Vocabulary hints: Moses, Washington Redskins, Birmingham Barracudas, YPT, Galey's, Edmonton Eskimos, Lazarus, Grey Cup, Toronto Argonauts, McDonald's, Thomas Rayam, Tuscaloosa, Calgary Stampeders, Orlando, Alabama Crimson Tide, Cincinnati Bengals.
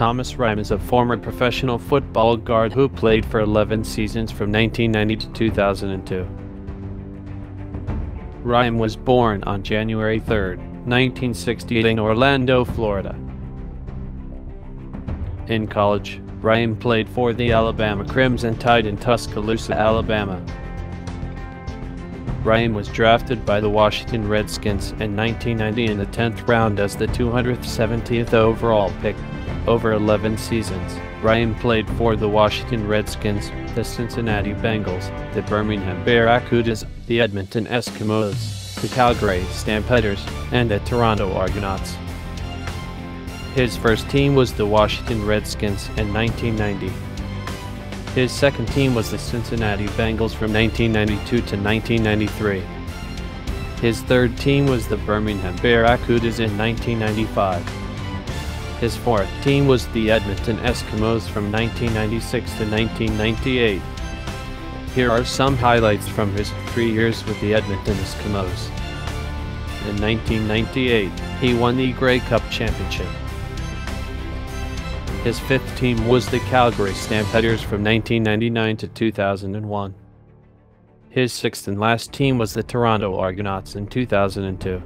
Thomas Rayam is a former professional football guard who played for 11 seasons from 1990 to 2002. Rayam was born on January 3, 1968 in Orlando, Florida. In college, Rayam played for the Alabama Crimson Tide in Tuscaloosa, Alabama. Rayam was drafted by the Washington Redskins in 1990 in the 10th round as the 217th overall pick. Over 11 seasons, Rayam played for the Washington Redskins, the Cincinnati Bengals, the Birmingham Barracudas, the Edmonton Eskimos, the Calgary Stampeders, and the Toronto Argonauts. His first team was the Washington Redskins in 1990. His second team was the Cincinnati Bengals from 1992 to 1993. His third team was the Birmingham Barracudas in 1995. His fourth team was the Edmonton Eskimos from 1996 to 1998. Here are some highlights from his 3 years with the Edmonton Eskimos. In 1998, he won the Grey Cup championship. His fifth team was the Calgary Stampeders from 1999 to 2001. His sixth and last team was the Toronto Argonauts in 2002.